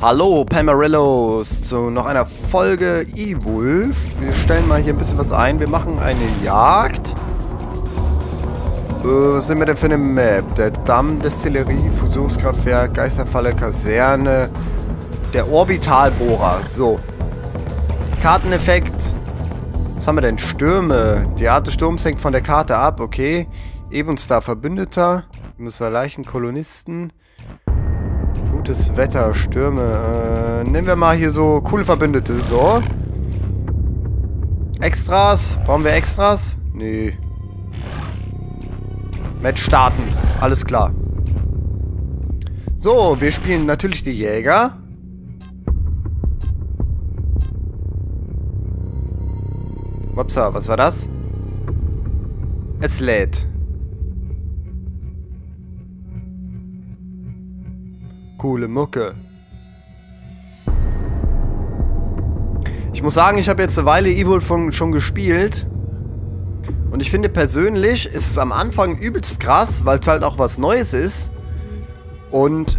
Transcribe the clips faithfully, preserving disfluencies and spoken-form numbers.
Hallo Pamarillos zu noch einer Folge E-Wolf. Wir stellen mal hier ein bisschen was ein. Wir machen eine Jagd. Äh, was sind wir denn für eine Map? Der Damm, Destillerie, Fusionskraftwerk, Geisterfalle, Kaserne, der Orbitalbohrer. So. Karteneffekt. Was haben wir denn? Stürme. Die Art des Sturms hängt von der Karte ab. Okay. Ebenstar, Verbündeter. Müsser Leichen, Kolonisten. Gutes Wetter, Stürme. Äh, nehmen wir mal hier so coole Verbündete. So. Extras. Brauchen wir Extras? Nee. Match starten. Alles klar. So, wir spielen natürlich die Jäger. Wopsa, was war das? Es lädt. Coole Mucke. Ich muss sagen, ich habe jetzt eine Weile E-Wolf schon gespielt. Und ich finde persönlich, ist es am Anfang übelst krass, weil es halt auch was Neues ist. Und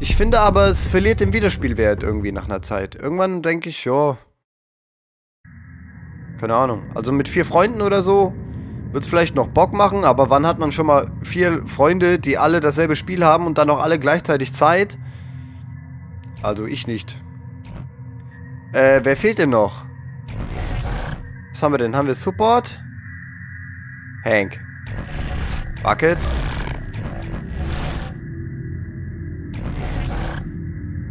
ich finde aber, es verliert den Wiederspielwert irgendwie nach einer Zeit. Irgendwann denke ich, ja. Keine Ahnung. Also mit vier Freunden oder so wird es vielleicht noch Bock machen, aber wann hat man schon mal vier Freunde, die alle dasselbe Spiel haben und dann auch alle gleichzeitig Zeit? Also ich nicht. Äh, wer fehlt denn noch? Was haben wir denn? Haben wir Support? Hank. Bucket.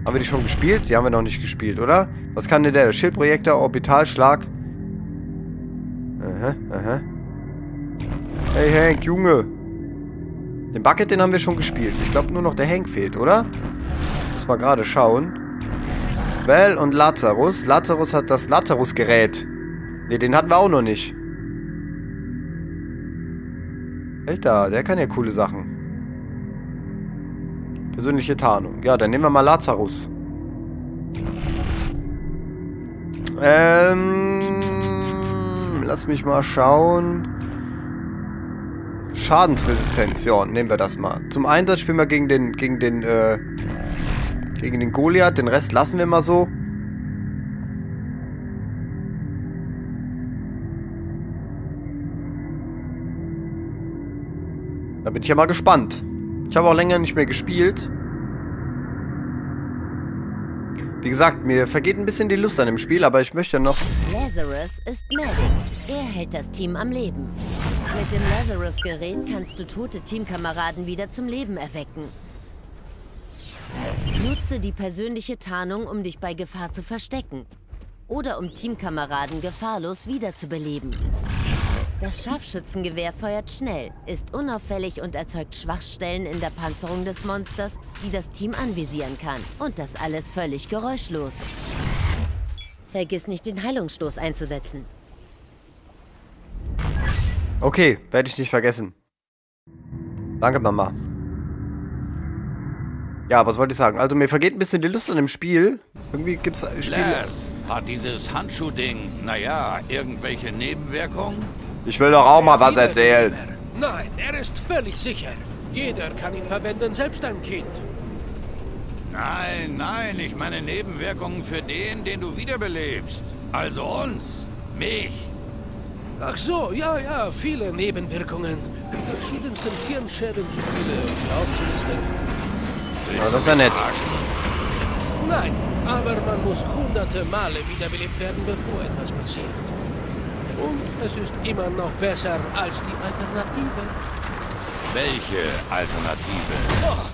Haben wir die schon gespielt? Die haben wir noch nicht gespielt, oder? Was kann denn der? Schildprojektor, Orbitalschlag. Aha, aha. Hey Hank, Junge. Den Bucket, den haben wir schon gespielt. Ich glaube, nur noch der Hank fehlt, oder? Muss mal gerade schauen. Well und Lazarus. Lazarus hat das Lazarus-Gerät. Ne, den hatten wir auch noch nicht. Alter, der kann ja coole Sachen. Persönliche Tarnung. Ja, dann nehmen wir mal Lazarus. Ähm... Lass mich mal schauen... Schadensresistenz, ja, nehmen wir das mal. Zum Einsatz spielen wir gegen den, gegen den, äh, gegen den Goliath. Den Rest lassen wir mal so. Da bin ich ja mal gespannt. Ich habe auch länger nicht mehr gespielt. Wie gesagt, mir vergeht ein bisschen die Lust an dem Spiel, aber ich möchte noch... Lazarus ist Medic. Er hält das Team am Leben. Mit dem Lazarus-Gerät kannst du tote Teamkameraden wieder zum Leben erwecken. Nutze die persönliche Tarnung, um dich bei Gefahr zu verstecken. Oder um Teamkameraden gefahrlos wiederzubeleben. Das Scharfschützengewehr feuert schnell, ist unauffällig und erzeugt Schwachstellen in der Panzerung des Monsters, die das Team anvisieren kann. Und das alles völlig geräuschlos. Vergiss nicht, den Heilungsstoß einzusetzen. Okay, werde ich nicht vergessen. Danke, Mama. Ja, was wollte ich sagen? Also mir vergeht ein bisschen die Lust an dem Spiel. Irgendwie gibt's Spiele... Lars, hat dieses Handschuh-Ding, naja, irgendwelche Nebenwirkungen? Ich will doch auch mal was erzählen. Nein, er ist völlig sicher. Jeder kann ihn verwenden, selbst ein Kind. Nein, nein, ich meine Nebenwirkungen für den, den du wiederbelebst. Also uns, mich. Ach so, ja, ja, viele Nebenwirkungen. Die verschiedensten Hirnschäden, so viele aufzulisten. Oh, das ist ja nett. Nein, aber man muss hunderte Male wiederbelebt werden, bevor etwas passiert. Und es ist immer noch besser als die Alternative. Welche Alternative? Oh.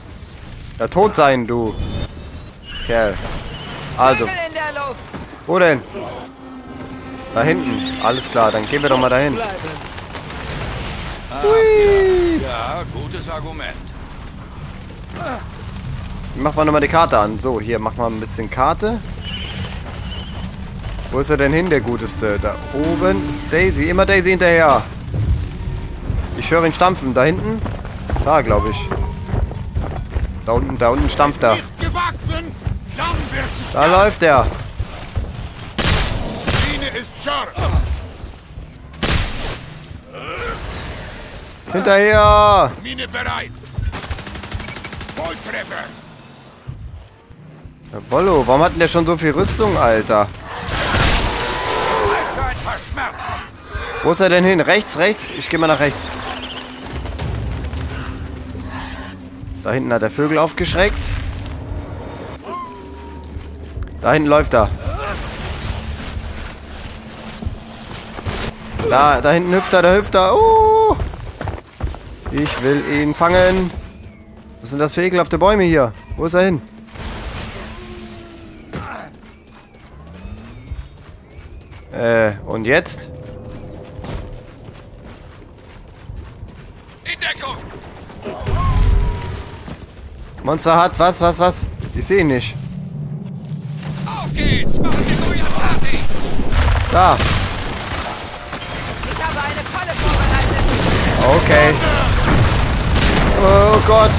Ja, tot sein, du Kerl. Also. Wo denn? Da hinten. Alles klar, dann gehen wir doch mal dahin. Hui. Ja, gutes Argument. Mach mal nochmal die Karte an. So, hier, mach mal ein bisschen Karte. Wo ist er denn hin, der Guteste? Da oben. Daisy, immer Daisy hinterher. Ich höre ihn stampfen. Da hinten? Da, glaube ich. Da unten, da unten stampft er. Da läuft er. Hinterher! Mine bereit! Volltreffer! Jawollo, warum hat denn der schon so viel Rüstung, Alter? Wo ist er denn hin? Rechts, rechts? Ich gehe mal nach rechts. Da hinten hat der Vögel aufgeschreckt. Da hinten läuft er. Da, da hinten hüpft er, da hüpft er. Uh! Ich will ihn fangen. Was sind das für ekelhafte Bäume hier? Wo ist er hin? Äh, und jetzt? In Deckung! Monster hat was, was, was? Ich sehe ihn nicht. Auf geht's! Machen wir Goliath fertig! Da! Ich habe eine Falle vorbereitet! Okay. Oh Gott!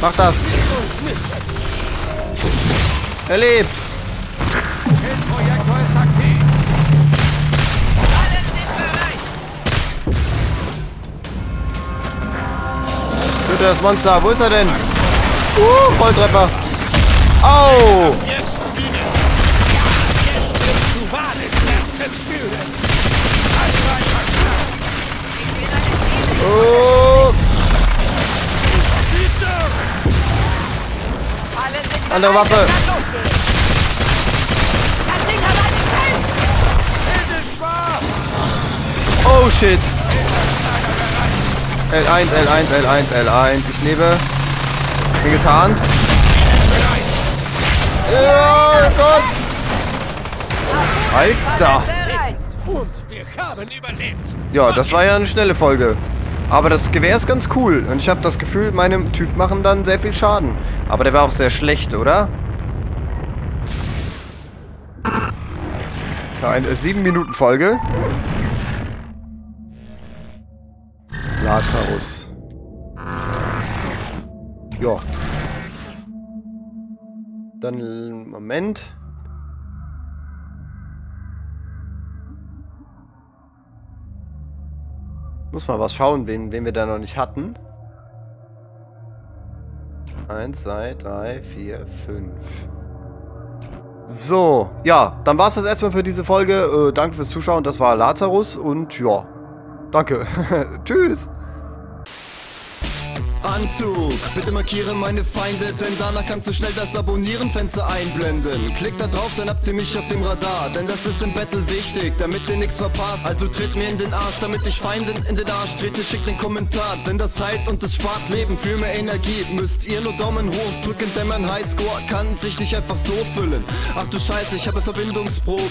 Mach das! Er lebt! Töte das Monster! Wo ist er denn? Uh, Volltreffer! Au! Oh! Andere Waffe! Oh shit! L eins, L eins, L eins, L eins. Ich lebe. Bin getarnt. Oh Gott! Alter! Ja, das war ja eine schnelle Folge. Aber das Gewehr ist ganz cool. Und ich habe das Gefühl, meinem Typ machen dann sehr viel Schaden. Aber der war auch sehr schlecht, oder? Eine sieben-Minuten-Folge. Lazarus. Ja. Dann, Moment. Muss mal was schauen, wen, wen wir da noch nicht hatten. Eins, zwei, drei, vier, fünf. So, ja, dann war es das erstmal für diese Folge. Äh, danke fürs Zuschauen, das war Lazarus und ja, danke. Tschüss. Anzug, bitte markiere meine Feinde, denn danach kannst du schnell das Abonnieren-Fenster einblenden. Klick da drauf, dann habt ihr mich auf dem Radar, denn das ist im Battle wichtig, damit ihr nichts verpasst. Also tritt mir in den Arsch, damit ich Feinden in den Arsch trete, schickt den Kommentar, denn das heilt und das spart Leben. Für mehr Energie müsst ihr nur Daumen hoch drücken, denn mein Highscore kann sich nicht einfach so füllen. Ach du Scheiße, ich habe Verbindungsprobleme.